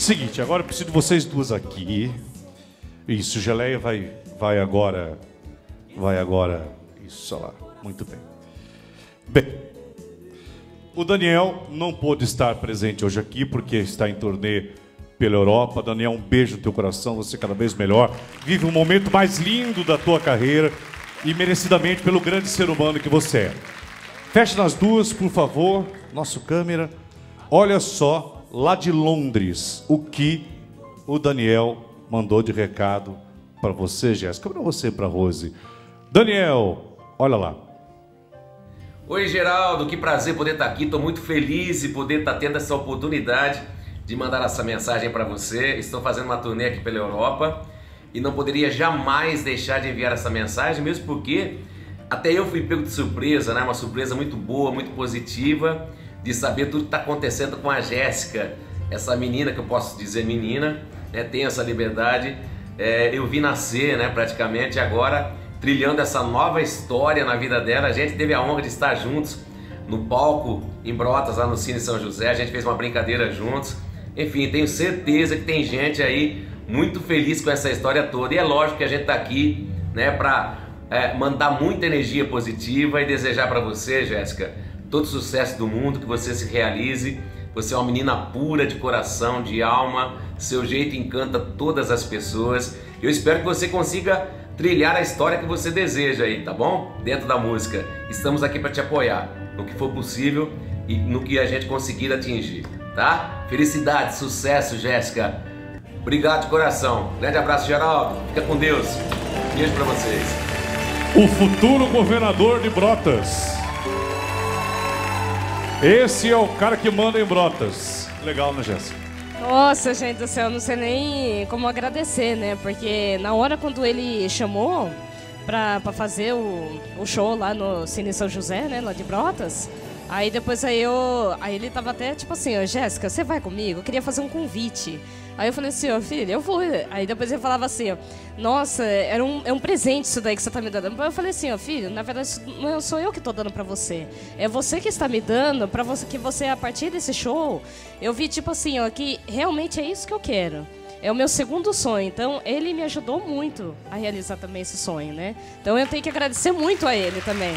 Seguinte, agora eu preciso de vocês duas aqui. Isso, o Geleia vai agora. Isso, olha lá. Muito bem. Bem, o Daniel não pôde estar presente hoje aqui porque está em turnê pela Europa. Daniel, um beijo no teu coração, você cada vez melhor. Vive um momento mais lindo da tua carreira e merecidamente pelo grande ser humano que você é. Feche nas duas, por favor, nosso câmera. Olha só. Lá de Londres, o que o Daniel mandou de recado para você, Jéssica, para você e para Rose. Daniel, olha lá. Oi, Geraldo, que prazer poder estar aqui. Estou muito feliz e poder estar tendo essa oportunidade de mandar essa mensagem para você. Estou fazendo uma turnê aqui pela Europa e não poderia jamais deixar de enviar essa mensagem, mesmo porque até eu fui pego de surpresa, né? Uma surpresa muito boa, muito positiva, de saber tudo que está acontecendo com a Jéssica, essa menina que eu posso dizer menina, né, tem essa liberdade, eu vi nascer, né, praticamente agora, trilhando essa nova história na vida dela. A gente teve a honra de estar juntos no palco em Brotas, lá no Cine São José, a gente fez uma brincadeira juntos, enfim, tenho certeza que tem gente aí muito feliz com essa história toda, e é lógico que a gente está aqui, né, para mandar muita energia positiva e desejar para você, Jéssica, todo sucesso do mundo, que você se realize. Você é uma menina pura de coração, de alma, seu jeito encanta todas as pessoas. Eu espero que você consiga trilhar a história que você deseja aí, tá bom? Dentro da música. Estamos aqui para te apoiar no que for possível e no que a gente conseguir atingir, tá? Felicidade, sucesso, Jéssica. Obrigado de coração. Grande abraço, Geraldo. Fica com Deus. Beijo para vocês. O futuro governador de Brotas. Esse é o cara que manda em Brotas. Legal, né, Jéssica? Nossa, gente do céu, não sei nem como agradecer, né? Porque na hora quando ele chamou pra fazer o show lá no Cine São José, né, lá de Brotas, aí depois aí ele tava até tipo assim, ó, Jéssica, você vai comigo? Eu queria fazer um convite. Aí eu falei assim, ó, filho, eu vou. Aí depois ele falava assim, ó, nossa, é um presente isso daí que você tá me dando. Eu falei assim, ó, filho, na verdade não sou eu que tô dando pra você. É você que está me dando, pra você, que você, a partir desse show, eu vi tipo assim, ó, que realmente é isso que eu quero. É o meu segundo sonho, então ele me ajudou muito a realizar também esse sonho, né? Então eu tenho que agradecer muito a ele também.